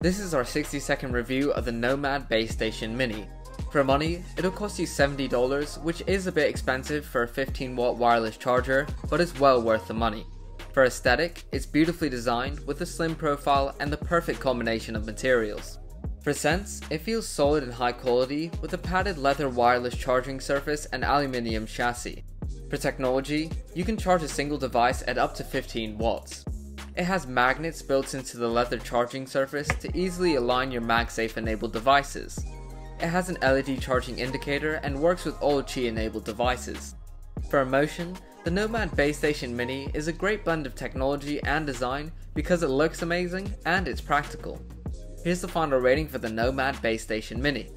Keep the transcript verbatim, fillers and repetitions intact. This is our sixty second review of the Nomad Base Station Mini. For money, it'll cost you seventy dollars, which is a bit expensive for a fifteen watt wireless charger, but it's well worth the money. For aesthetic, it's beautifully designed with a slim profile and the perfect combination of materials. For sense, it feels solid and high quality with a padded leather wireless charging surface and aluminium chassis. For technology, you can charge a single device at up to fifteen watts. It has magnets built into the leather charging surface to easily align your MagSafe enabled devices. It has an L E D charging indicator and works with all Qi enabled devices. For emotion, the Nomad Base Station Mini is a great blend of technology and design because it looks amazing and it's practical. Here's the final rating for the Nomad Base Station Mini.